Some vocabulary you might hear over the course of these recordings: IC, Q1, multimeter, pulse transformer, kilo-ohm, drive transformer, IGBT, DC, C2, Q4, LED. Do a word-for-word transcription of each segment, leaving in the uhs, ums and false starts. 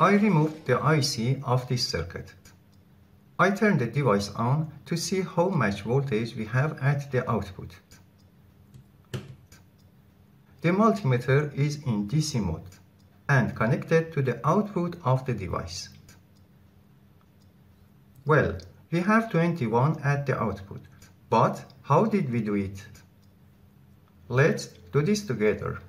I removed the I C of this circuit. I turned the device on to see how much voltage we have at the output. The multimeter is in D C mode and connected to the output of the device. Well, we have twenty-one at the output, but how did we do it? Let's do this together.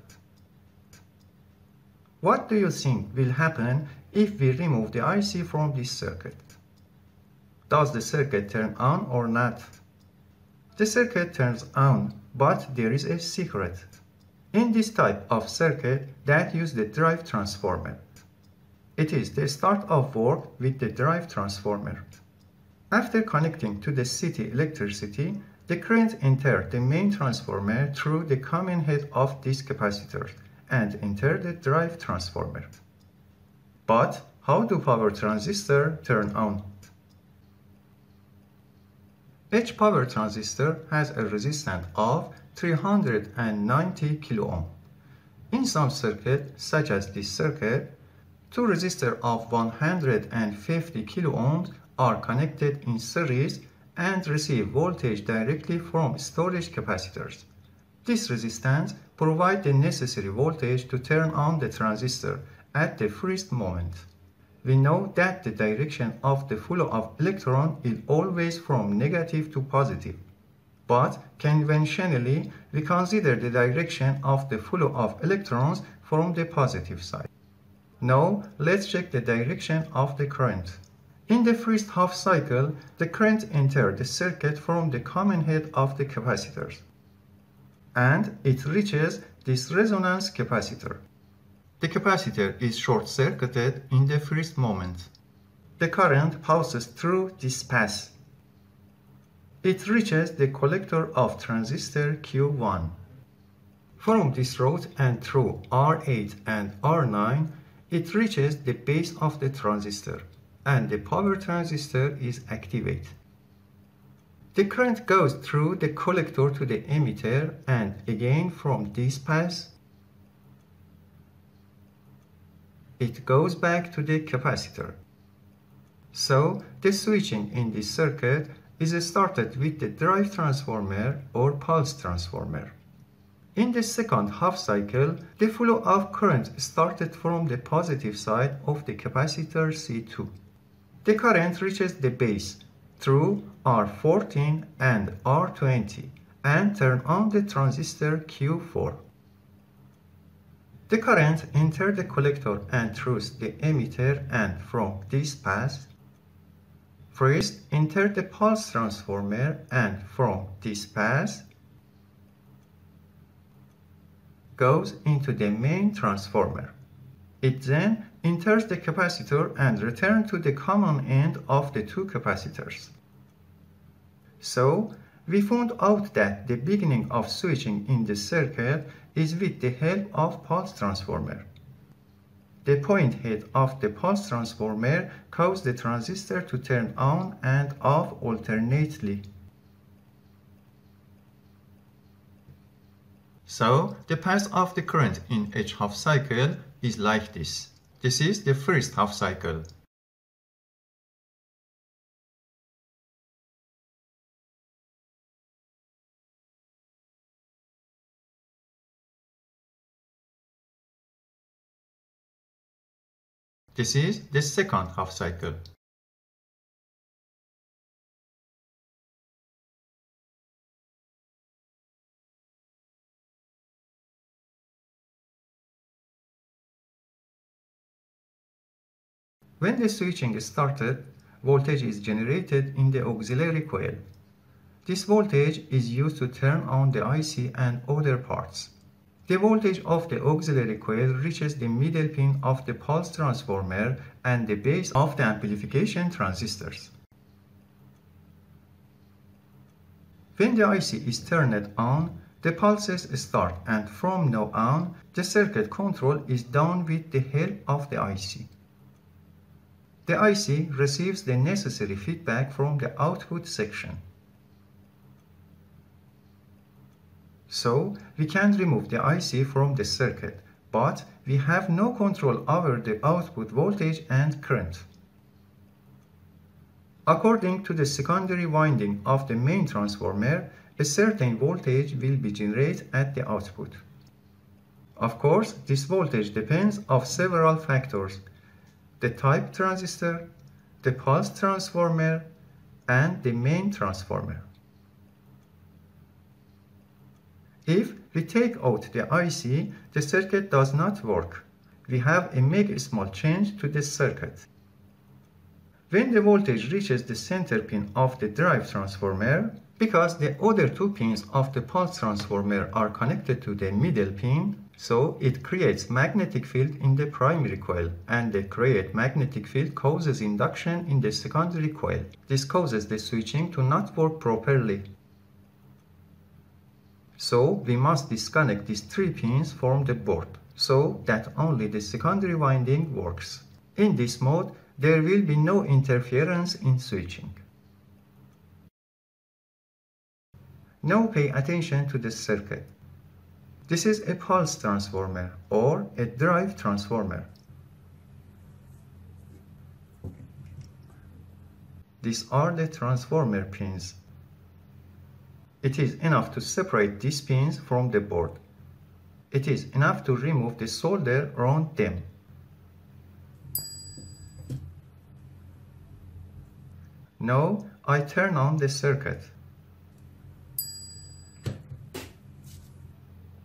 What do you think will happen if we remove the I C from this circuit? Does the circuit turn on or not? The circuit turns on, but there is a secret. In this type of circuit that uses the drive transformer. It is the start of work with the drive transformer. After connecting to the city electricity, the current enters the main transformer through the common head of this capacitor and enters the drive transformer. But how do power transistors turn on? Each power transistor has a resistance of three hundred ninety kilo-ohm. In some circuits, such as this circuit, two resistors of one hundred fifty kilo-ohms are connected in series and receive voltage directly from storage capacitors. This resistance provides the necessary voltage to turn on the transistor at the first moment. We know that the direction of the flow of electron is always from negative to positive. But conventionally, we consider the direction of the flow of electrons from the positive side. Now, let's check the direction of the current. In the first half cycle, the current enters the circuit from the common head of the capacitors, and it reaches this resonance capacitor. The capacitor is short-circuited in the first moment. The current passes through this path. It reaches the collector of transistor Q one. From this route and through R eight and R nine, it reaches the base of the transistor, and the power transistor is activated. The current goes through the collector to the emitter and again from this path, it goes back to the capacitor. So, the switching in this circuit is started with the drive transformer or pulse transformer. In the second half cycle, the flow of current started from the positive side of the capacitor C two. The current reaches the base through R fourteen and R twenty and turns on the transistor Q four. The current enters the collector and through the emitter and from this path. First, enter the pulse transformer and from this path goes into the main transformer. It then enters the capacitor and returns to the common end of the two capacitors. So, we found out that the beginning of switching in the circuit is with the help of pulse transformer. The point head of the pulse transformer causes the transistor to turn on and off alternately. So, the path of the current in each half cycle is like this. This is the first half cycle. This is the second half cycle. When the switching is started, voltage is generated in the auxiliary coil. This voltage is used to turn on the I C and other parts. The voltage of the auxiliary coil reaches the middle pin of the pulse transformer and the base of the amplification transistors. When the I C is turned on, the pulses start, and from now on, the circuit control is done with the help of the I C. The I C receives the necessary feedback from the output section. So, we can remove the I C from the circuit, but we have no control over the output voltage and current. According to the secondary winding of the main transformer, a certain voltage will be generated at the output. Of course, this voltage depends on several factors: the type transistor, the pulse transformer, and the main transformer. If we take out the I C, the circuit does not work. We have to make a small change to the circuit. When the voltage reaches the center pin of the drive transformer, because the other two pins of the pulse transformer are connected to the middle pin, so it creates magnetic field in the primary coil, and the created magnetic field causes induction in the secondary coil. This causes the switching to not work properly. So we must disconnect these three pins from the board, so that only the secondary winding works. In this mode, there will be no interference in switching. Now pay attention to the circuit. This is a pulse transformer or a drive transformer. These are the transformer pins. It is enough to separate these pins from the board. It is enough to remove the solder around them. Now I turn on the circuit.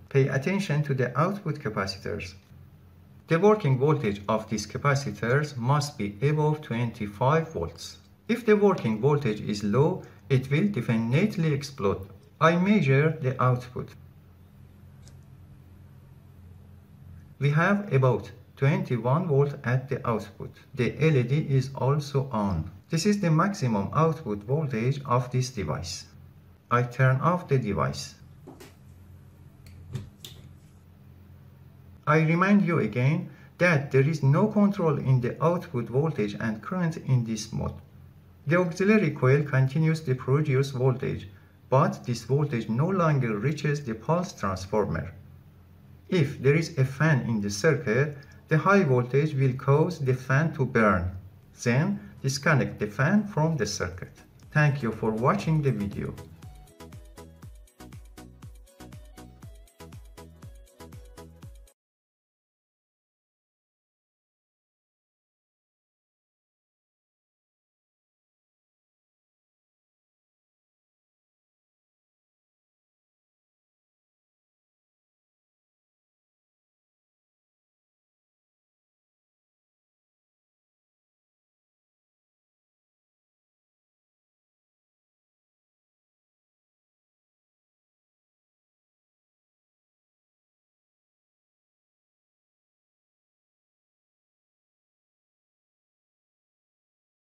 Pay attention to the output capacitors. The working voltage of these capacitors must be above twenty-five volts. If the working voltage is low, it will definitely explode. I measure the output. We have about twenty-one volts at the output. The L E D is also on. This is the maximum output voltage of this device. I turn off the device. I remind you again that there is no control in the output voltage and current in this mode. The auxiliary coil continues to produce voltage, but this voltage no longer reaches the pulse transformer. If there is a fan in the circuit, the high voltage will cause the fan to burn. Then disconnect the fan from the circuit. Thank you for watching the video.